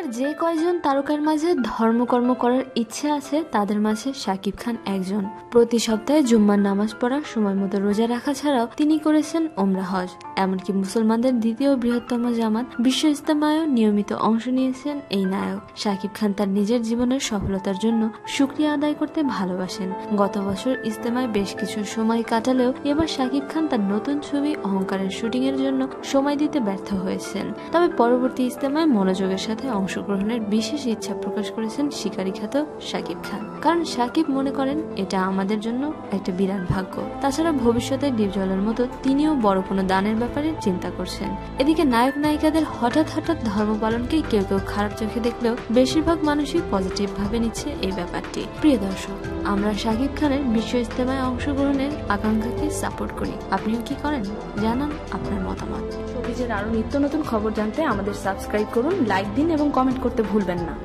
এখনকার যে কয়জন তারকার মাঝে ধর্মকর্ম করার ইচ্ছে আছে তাদের মাঝে শাকিব খান একজন। প্রতি সপ্তাহে জুম্মার নামাজ পড়া, সময় মতো রোজা রাখা ছাড়াও তিনি করেছেন ওমরা হজ। এমনকি মুসলমানদের দ্বিতীয় বৃহত্তম জামাত বিশ্ব ইজতেমায় নিয়মিত অংশ নিয়েছেন এই নায়ক। শাকিব খান তার নিজের জীবনের সফলতার জন্য শুকরিয়া আদায় করতে ভালোবাসেন। গত বছর ইজতেমায় বেশ কিছু সময় কাটালেও এবার শাকিব খান তার নতুন ছবি অহংকারের শুটিং এর জন্য সময় দিতে ব্যর্থ হয়েছেন। তবে পরবর্তী ইজতেমায় মনোযোগের সাথে অংশগ্রহণের বিশেষ ইচ্ছা প্রকাশ করেছেন শিকারী খ্যাত শাকিব খান। কারণ শাকিব মনে করেন এটা আমাদের জন্য একটা বিরাট ভাগ্য। তাছাড়া ভবিষ্যতে ডিপজলের মতো তিনিও বড় কোনো দানের ব্যাপারে চিন্তা করছেন। এদিকে নায়ক নায়িকাদের হঠাৎ হঠাৎ ধর্ম পালনকে কেউ কেউ খারাপ চোখে দেখলেও বেশিরভাগ মানুষই পজিটিভ ভাবে নিচ্ছে এই ব্যাপারটি। প্রিয় দর্শক, আমরা শাকিব খানের বিশ্ব ইজতেমায় অংশগ্রহণের আকাঙ্ক্ষাকে সাপোর্ট করি। আপনিও কি করেন? জানান আপনার মতামত। শোবিজের আরো নিত্য নতুন খবর জানতে আমাদের সাবস্ক্রাইব করুন, লাইক দিন এবং কমেন্ট করতে ভুলবেন না।